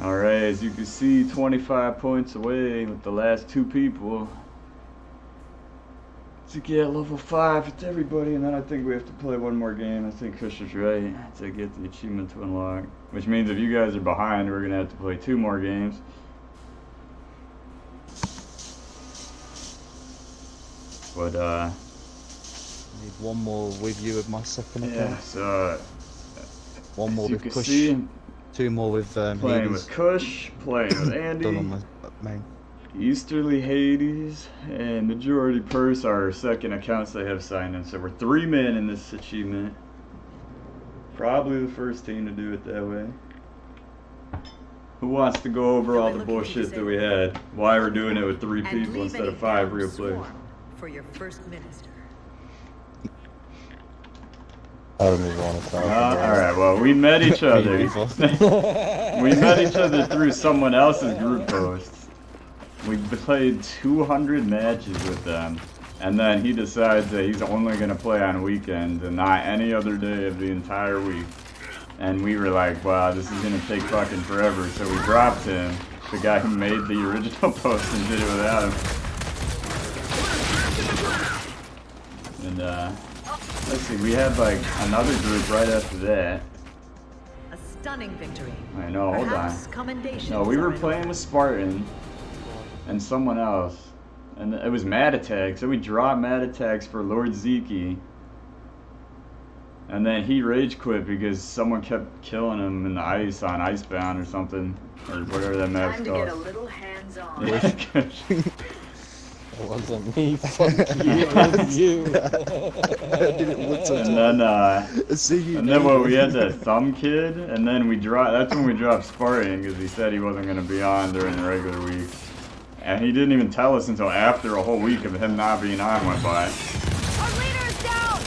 Alright, as you can see, 25 points away with the last two people to get level 5 with everybody, and then I think we have to play one more game. I think Kushner's right, to get the achievement to unlock, which means if you guys are behind, we're going to have to play 2 more games. But, I need one more with you with my second account. Yeah, so... one more with Kush, see, 2 more with playing Hades. With Kush, playing with Andy, Easterly, Hades, and Majority Purse are second accounts they have signed in. So we're 3 men in this achievement. Probably the first team to do it that way. Who wants to go over all the bullshit that we had? Why we're doing it with 3 people instead of 5 real players? For your first minister. I don't even want to talk. Alright, well, we met each other. We met each other through someone else's group posts. We played 200 matches with them. And then he decides that he's only going to play on weekends and not any other day of the entire week. And we were like, wow, this is going to take fucking forever. So we dropped him, the guy who made the original post, and did it without him. And, let's see, we had like another group right after that. A stunning victory. I know, hold on. No, we were playing with Spartan and someone else. And it was Mad Attack, so we dropped Mad Attacks for Lord Zeke. And then he rage quit because someone kept killing him in the ice on Icebound or something. Or whatever that map's called. Time to get a little hands on. Yeah. It wasn't me, fuck you, it was you. I didn't look so and then what, we had that thumb kid, and then we dropped, that's when we dropped Spartan, because he said he wasn't going to be on during the regular week. And he didn't even tell us until after a whole week of him not being on went by. Our leader is down!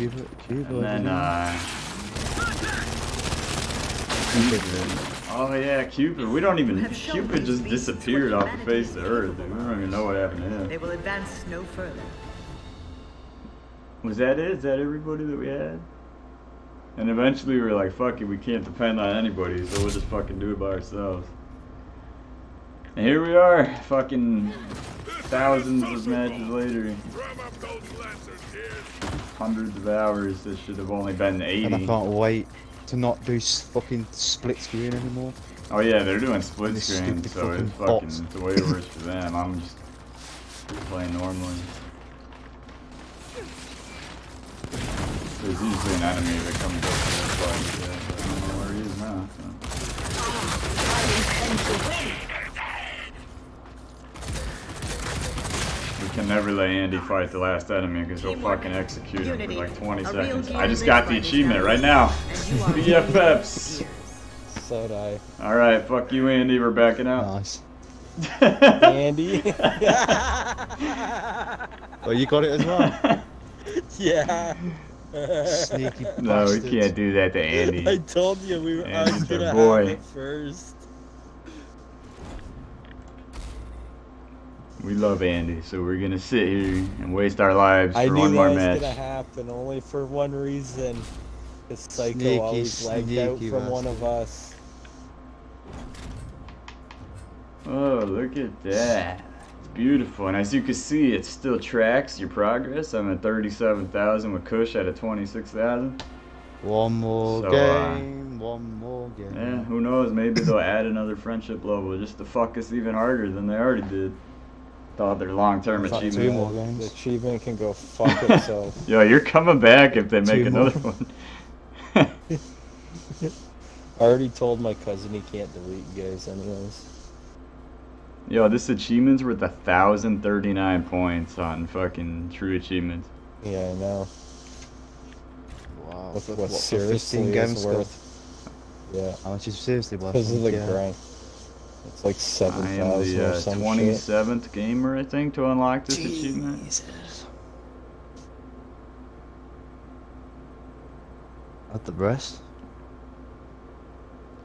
Yeah, Cuba, and then, oh yeah, Cupid. We don't even. Cupid just disappeared off the face of the earth. We don't even know what happened to him. They will advance no further. Was that it? Is that everybody that we had? And eventually we were like, fuck it, we can't depend on anybody, so we'll just fucking do it by ourselves. And here we are, fucking thousands of matches later. Hundreds of hours. This should have only been 80. And I can't wait to not do fucking split screen anymore. Oh yeah, they're doing split screen, so it's fucking it's way worse for them. I'm just playing normally. There's usually an enemy that comes up to this button, yeah, but I don't know where he is now. So. We can never let Andy fight the last enemy because he'll fucking execute him for like 20 seconds. I just got the achievement right now. BFFs. So did I. Alright, fuck you, Andy. We're backing out. Nice. Andy? Oh, you got it as well? Yeah. Sneaky bastards. No, we can't do that to Andy. I told you we were out there first. We love Andy, so we're gonna sit here and waste our lives for one more match. I knew that was gonna happen, only for one reason. The psycho always lagged out from one of us. Oh, look at that. It's beautiful, and as you can see, it still tracks your progress. I'm at 37,000 with Kush at a 26,000. One more game. Yeah, who knows, maybe they'll add another friendship level just to fuck us even harder than they already did. Their long-term achievement. 2 more games. The achievement can go fuck itself. Yo, you're coming back if they make another one. I already told my cousin he can't delete guys anyways. Yo, this achievement's worth 1,039 points on fucking true achievements. Yeah, I know. Wow. That's what seriously games worth. Yeah. How much is seriously worth? Because of the grind. It's like 7,000 or some shit. I am the 27th gamer, I think, to unlock this achievement. At the breast?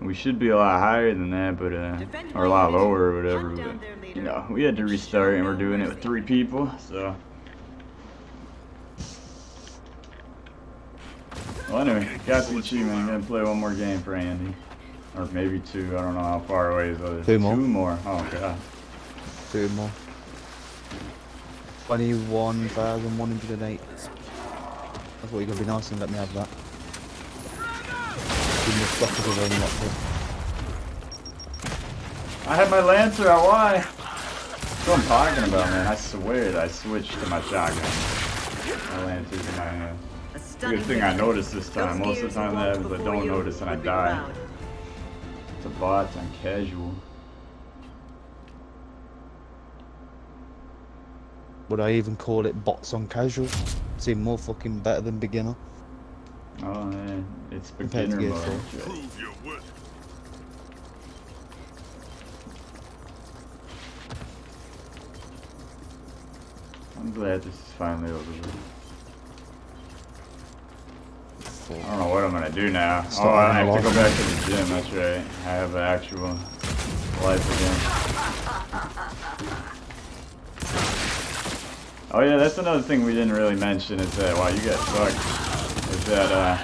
We should be a lot higher than that, but, or a lot lower or whatever, but, you know, we had to restart and we're doing it with 3 people, so. Well, anyway, got the achievement. I'm going to play one more game for Andy. Or maybe two. I don't know how far away is it. Two more. Oh, God. Two more. 21,108. I thought you could be nice and let me have that. I had my Lancer out. Why? That's what I'm talking about, man. I swear I switched to my shotgun. My Lancer's in my hand. Good thing I noticed this time. Most of the time that happens, I don't notice and I die. It's a bot. I'm casual. Would I even call it bots on casual? Seem more fucking better than beginner. Oh man, it's beginner mode. I'm glad this is finally over with. I don't know what I'm gonna do now. Oh, I have to go back to the gym, that's right. I have an actual life again. Oh yeah, that's another thing we didn't really mention is that, wow, you guys suck. Is that,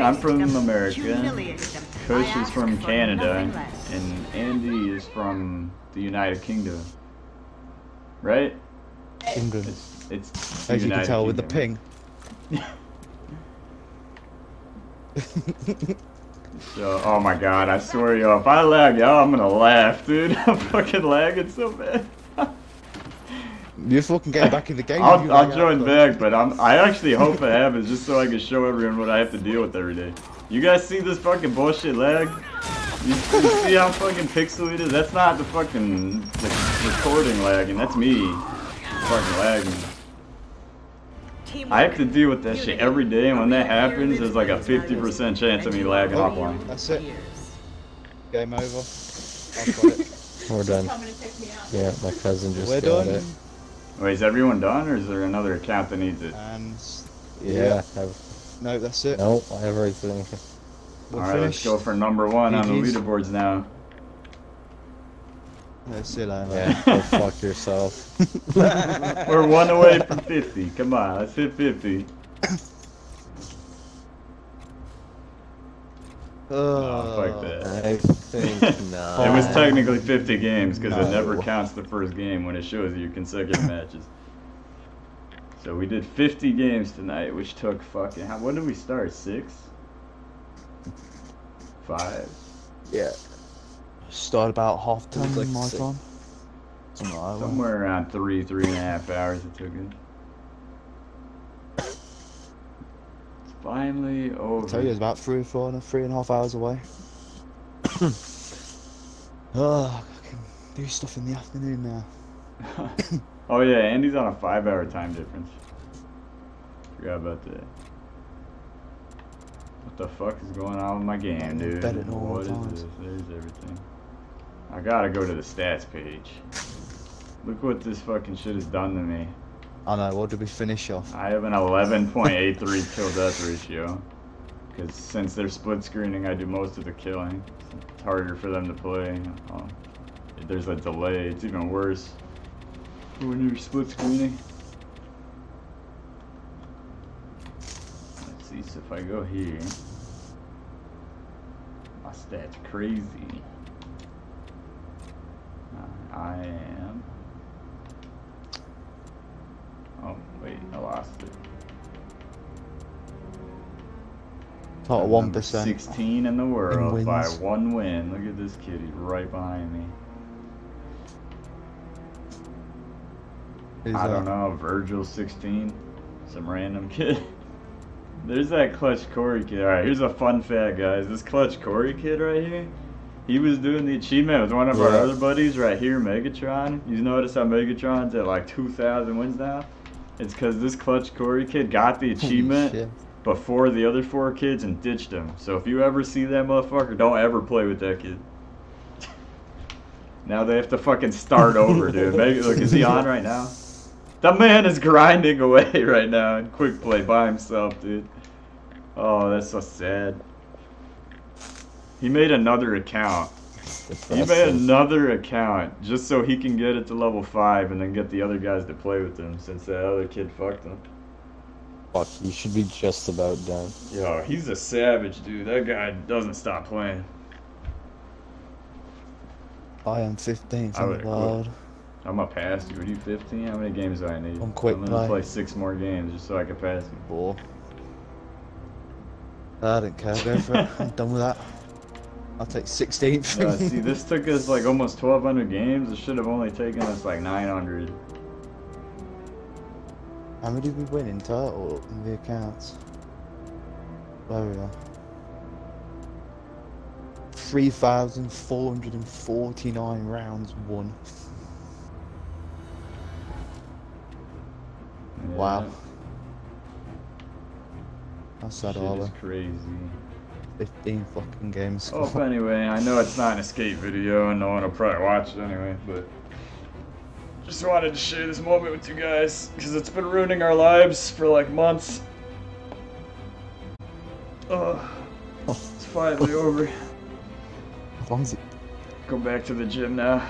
I'm from America, Kush is from Canada, and Andy is from the United Kingdom. Right? England. It's as you can tell with the ping. So, oh my god, I swear y'all, if I lag y'all, I'm gonna laugh, dude. I'm fucking lagging so bad. You fucking get back in the game. I'll join back, but I actually hope it happens just so I can show everyone what I have to deal with every day. You guys see this fucking bullshit lag? You see how fucking pixelated it is? That's not the fucking recording lagging. That's me fucking lagging. I have to deal with that shit every day, and when that happens, there's like a 50% chance of me lagging offline. That's it. Game over. I've got it. We're done. Yeah, my cousin just got it. Wait, is everyone done, or is there another account that needs it? Yeah. No, that's it. No, I have everything. Alright, let's go for number one on the leaderboards now. That's it, I know. Yeah, go fuck yourself. We're one away from 50. Come on, let's hit 50. Oh, fuck that. I think not. It was technically 50 games because it never counts the first game when it shows you consecutive matches. So we did 50 games tonight, which took fucking. When did we start? 6? 5? Yeah. Start about half time, like my time. Somewhere around 3.5 hours it took it. Finally, oh. I tell you, it's about 3.5 hours away. Oh, I can do stuff in the afternoon now. Oh yeah, Andy's on a 5-hour time difference. Forgot about that. What the fuck is going on with my game, dude? What is this? There's everything. I gotta go to the stats page. Look what this fucking shit has done to me. I know, what did we finish off? I have an 11.83 kill death ratio. Because since they're split screening, I do most of the killing. It's harder for them to play. Oh, there's a delay, it's even worse when you're split screening. Let's see, so if I go here, my stats crazy. I am. Oh, wait, I lost it. Top 1%. 16 in the world in by one win. Look at this kid, he's right behind me. Is I don't know, Virgil 16? Some random kid. There's that Clutch Cory kid. Alright, here's a fun fact, guys. This Clutch Cory kid right here, he was doing the achievement with one of our other buddies right here, Megatron. You notice how Megatron's at like 2,000 wins now? It's because this Clutch Cory kid got the achievement before the other 4 kids and ditched him. So if you ever see that motherfucker, don't ever play with that kid. Now they have to fucking start over, dude. Maybe, look, is he on right now? That man is grinding away right now in quick play by himself, dude. Oh, that's so sad. He made another account. He made another account just so he can get it to level 5 and then get the other guys to play with him since that other kid fucked him. Fuck, you should be just about done. Yo, he's a savage, dude. That guy doesn't stop playing. I am 15th in the world. I'm gonna pass you. Are you 15? How many games do I need? I'm quick. I'm gonna play 6 more games just so I can pass you. Bull. I don't care. Go for it. I'm done with that. I'll take 16th. See, this took us like almost 1,200 games. It should have only taken us like 900. How many did we win in total in the accounts? There we are. 3,449 rounds won. Yeah. Wow. That's that all crazy. 15 fucking games. Oh, but anyway, I know it's not an escape video and no one will probably watch it anyway, but just wanted to share this moment with you guys because it's been ruining our lives for like months. Ugh. It's finally over. How long is it? Go back to the gym now.